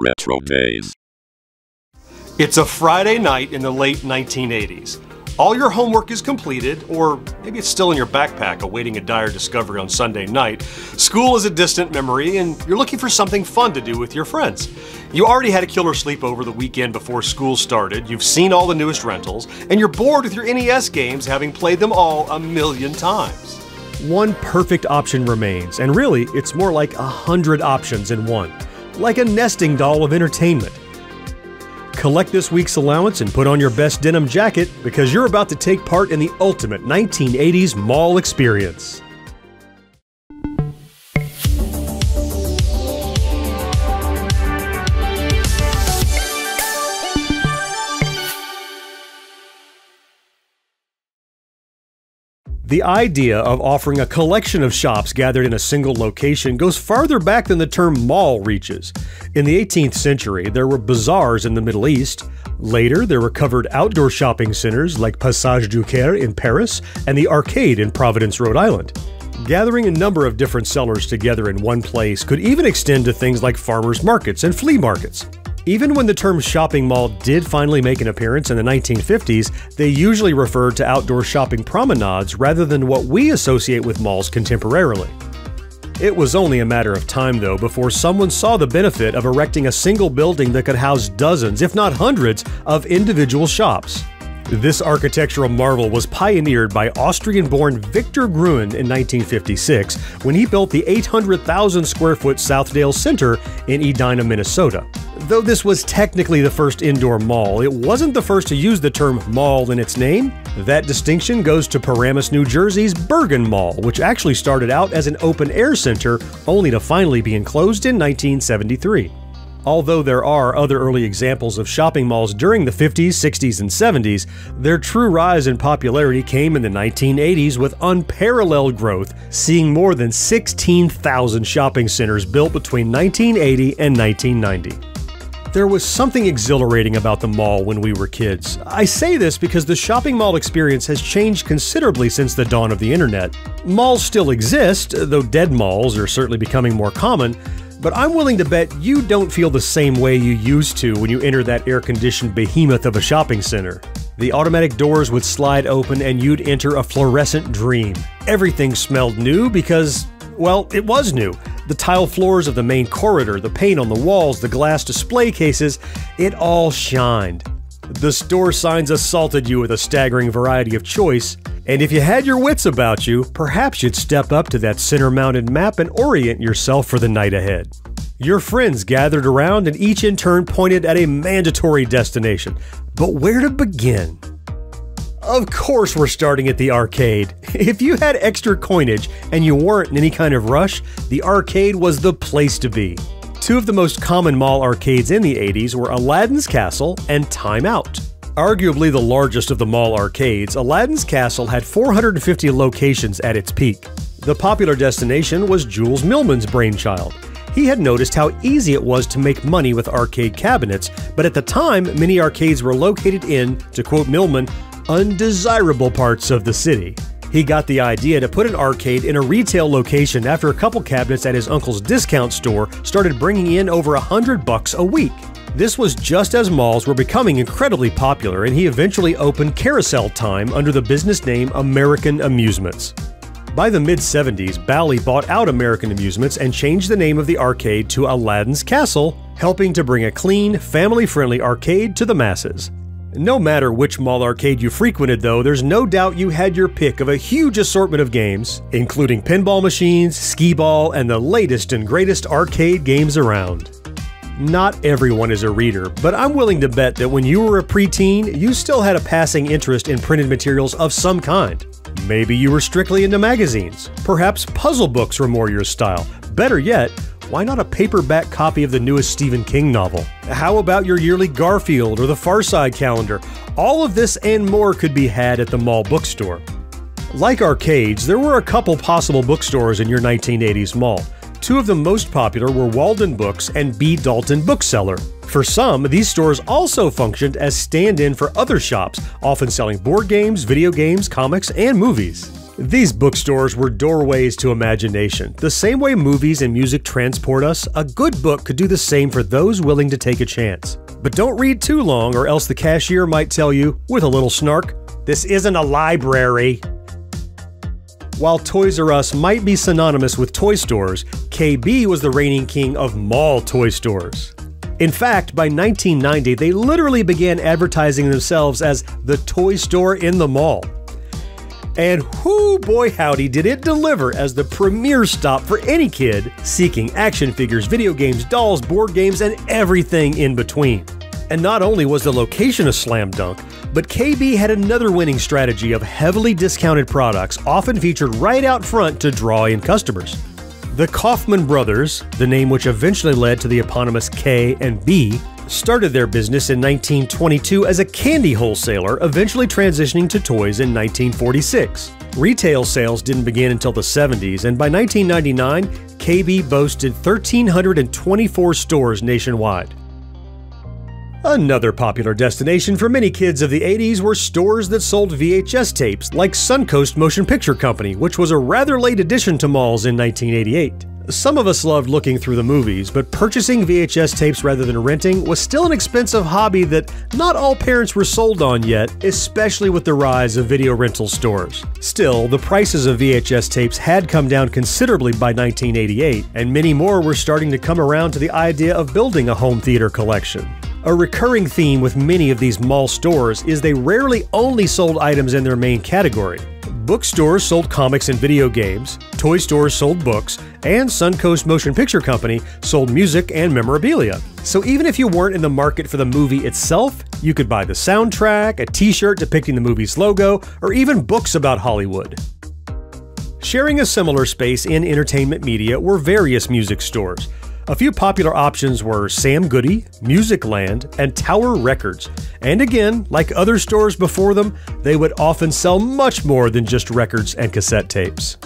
RetroDaze. It's a Friday night in the late 1980s. All your homework is completed, or maybe it's still in your backpack awaiting a dire discovery on Sunday night. School is a distant memory, and you're looking for something fun to do with your friends. You already had a killer sleepover the weekend before school started, you've seen all the newest rentals, and you're bored with your NES games, having played them all a million times. One perfect option remains, and really, it's more like 100 options in one. Like a nesting doll of entertainment. Collect this week's allowance and put on your best denim jacket because you're about to take part in the ultimate 1980s mall experience. The idea of offering a collection of shops gathered in a single location goes farther back than the term mall reaches. In the 18th century, there were bazaars in the Middle East. Later, there were covered outdoor shopping centers like Passage du Caire in Paris and the Arcade in Providence, Rhode Island. Gathering a number of different sellers together in one place could even extend to things like farmers markets and flea markets. Even when the term shopping mall did finally make an appearance in the 1950s, they usually referred to outdoor shopping promenades rather than what we associate with malls contemporarily. It was only a matter of time, though, before someone saw the benefit of erecting a single building that could house dozens, if not hundreds, of individual shops. This architectural marvel was pioneered by Austrian-born Victor Gruen in 1956 when he built the 800,000-square-foot Southdale Center in Edina, Minnesota. Though this was technically the first indoor mall, it wasn't the first to use the term mall in its name. That distinction goes to Paramus, New Jersey's Bergen Mall, which actually started out as an open-air center only to finally be enclosed in 1973. Although there are other early examples of shopping malls during the 50s, 60s, and 70s, their true rise in popularity came in the 1980s with unparalleled growth, seeing more than 16,000 shopping centers built between 1980 and 1990. There was something exhilarating about the mall when we were kids. I say this because the shopping mall experience has changed considerably since the dawn of the internet. Malls still exist, though dead malls are certainly becoming more common, but I'm willing to bet you don't feel the same way you used to when you enter that air-conditioned behemoth of a shopping center. The automatic doors would slide open and you'd enter a fluorescent dream. Everything smelled new because, well, it was new. The tile floors of the main corridor, the paint on the walls, the glass display cases, it all shined. The store signs assaulted you with a staggering variety of choice, and if you had your wits about you, perhaps you'd step up to that center-mounted map and orient yourself for the night ahead. Your friends gathered around and each in turn pointed at a mandatory destination. But where to begin? Of course we're starting at the arcade. If you had extra coinage and you weren't in any kind of rush, the arcade was the place to be. Two of the most common mall arcades in the 80s were Aladdin's Castle and Time Out. Arguably the largest of the mall arcades, Aladdin's Castle had 450 locations at its peak. The popular destination was Jules Milman's brainchild. He had noticed how easy it was to make money with arcade cabinets, but at the time, many arcades were located in, to quote Milman, undesirable parts of the city. He got the idea to put an arcade in a retail location after a couple cabinets at his uncle's discount store started bringing in over $100 a week. This was just as malls were becoming incredibly popular, and he eventually opened Carousel Time under the business name American Amusements. By the mid-70s, Bally bought out American Amusements and changed the name of the arcade to Aladdin's Castle, helping to bring a clean, family-friendly arcade to the masses. No matter which mall arcade you frequented, though, there's no doubt you had your pick of a huge assortment of games, including pinball machines, skee-ball, and the latest and greatest arcade games around. Not everyone is a reader, but I'm willing to bet that when you were a preteen, you still had a passing interest in printed materials of some kind. Maybe you were strictly into magazines. Perhaps puzzle books were more your style. Better yet, why not a paperback copy of the newest Stephen King novel? How about your yearly Garfield or the Far Side calendar? All of this and more could be had at the mall bookstore. Like arcades, there were a couple possible bookstores in your 1980s mall. Two of the most popular were Walden Books and B. Dalton Bookseller. For some, these stores also functioned as stand-in for other shops, often selling board games, video games, comics, and movies. These bookstores were doorways to imagination. The same way movies and music transport us, a good book could do the same for those willing to take a chance. But don't read too long or else the cashier might tell you, with a little snark, "This isn't a library." While Toys R Us might be synonymous with toy stores, K&B was the reigning king of mall toy stores. In fact, by 1990, they literally began advertising themselves as the toy store in the mall. And whoo boy howdy did it deliver as the premier stop for any kid seeking action figures, video games, dolls, board games, and everything in between. And not only was the location a slam dunk, but K&B had another winning strategy of heavily discounted products, often featured right out front to draw in customers. The Kaufman Brothers, the name which eventually led to the eponymous K&B, started their business in 1922 as a candy wholesaler, eventually transitioning to toys in 1946. Retail sales didn't begin until the 70s, and by 1999, K&B boasted 1,324 stores nationwide. Another popular destination for many kids of the 80s were stores that sold VHS tapes, like Suncoast Motion Picture Company, which was a rather late addition to malls in 1988. Some of us loved looking through the movies, but purchasing VHS tapes rather than renting was still an expensive hobby that not all parents were sold on yet, especially with the rise of video rental stores. Still, the prices of VHS tapes had come down considerably by 1988, and many more were starting to come around to the idea of building a home theater collection. A recurring theme with many of these mall stores is they rarely only sold items in their main category. Bookstores sold comics and video games, toy stores sold books, and Suncoast Motion Picture Company sold music and memorabilia. So even if you weren't in the market for the movie itself, you could buy the soundtrack, a t-shirt depicting the movie's logo, or even books about Hollywood. Sharing a similar space in entertainment media were various music stores. A few popular options were Sam Goody, Musicland, and Tower Records. And again, like other stores before them, they would often sell much more than just records and cassette tapes.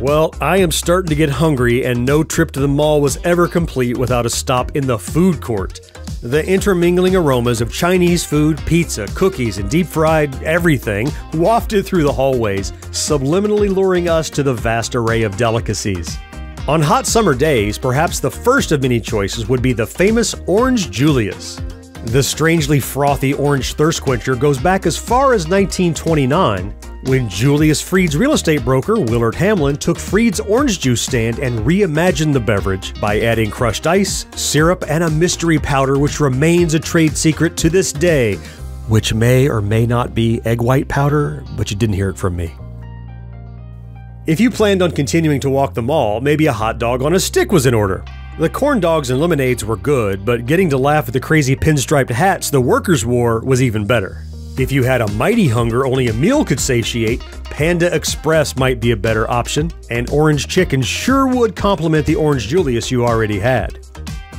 Well, I am starting to get hungry, and no trip to the mall was ever complete without a stop in the food court. The intermingling aromas of Chinese food, pizza, cookies, and deep-fried everything wafted through the hallways, subliminally luring us to the vast array of delicacies. On hot summer days, perhaps the first of many choices would be the famous Orange Julius. The strangely frothy orange thirst quencher goes back as far as 1929, when Julius Fried's real estate broker, Willard Hamlin, took Fried's orange juice stand and reimagined the beverage by adding crushed ice, syrup, and a mystery powder which remains a trade secret to this day, which may or may not be egg white powder, but you didn't hear it from me. If you planned on continuing to walk the mall, maybe a hot dog on a stick was in order. The corn dogs and lemonades were good, but getting to laugh at the crazy pinstriped hats the workers wore was even better. If you had a mighty hunger only a meal could satiate, Panda Express might be a better option, and orange chicken sure would complement the Orange Julius you already had.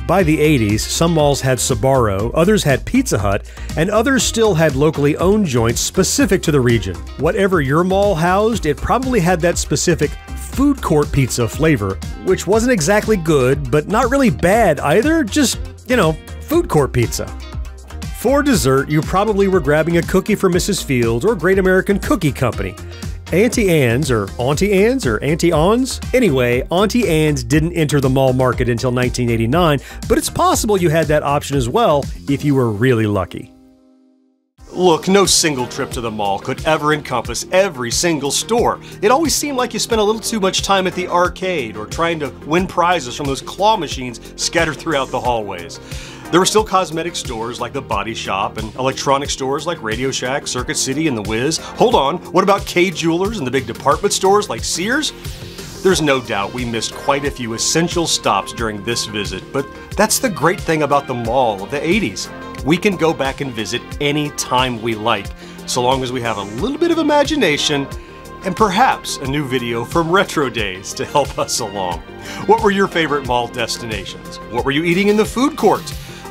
By the 80s, some malls had Sbarro, others had Pizza Hut, and others still had locally owned joints specific to the region. Whatever your mall housed, it probably had that specific food court pizza flavor, which wasn't exactly good, but not really bad either, just, you know, food court pizza. For dessert, you probably were grabbing a cookie from Mrs. Fields or Great American Cookie Company. Auntie Anne's? Anyway, Auntie Anne's didn't enter the mall market until 1989, but it's possible you had that option as well if you were really lucky. Look, no single trip to the mall could ever encompass every single store. It always seemed like you spent a little too much time at the arcade or trying to win prizes from those claw machines scattered throughout the hallways. There were still cosmetic stores like The Body Shop and electronic stores like Radio Shack, Circuit City, and The Wiz. Hold on, what about K-Jewelers and the big department stores like Sears? There's no doubt we missed quite a few essential stops during this visit, but that's the great thing about the mall of the 80s. We can go back and visit any time we like, so long as we have a little bit of imagination and perhaps a new video from RetroDaze to help us along. What were your favorite mall destinations? What were you eating in the food court?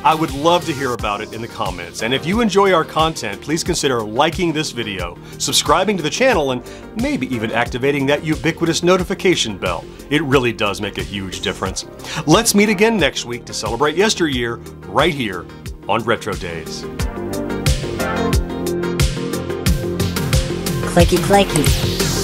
I would love to hear about it in the comments, and if you enjoy our content, please consider liking this video, subscribing to the channel, and maybe even activating that ubiquitous notification bell. It really does make a huge difference. Let's meet again next week to celebrate yesteryear right here on RetroDaze. clicky clicky.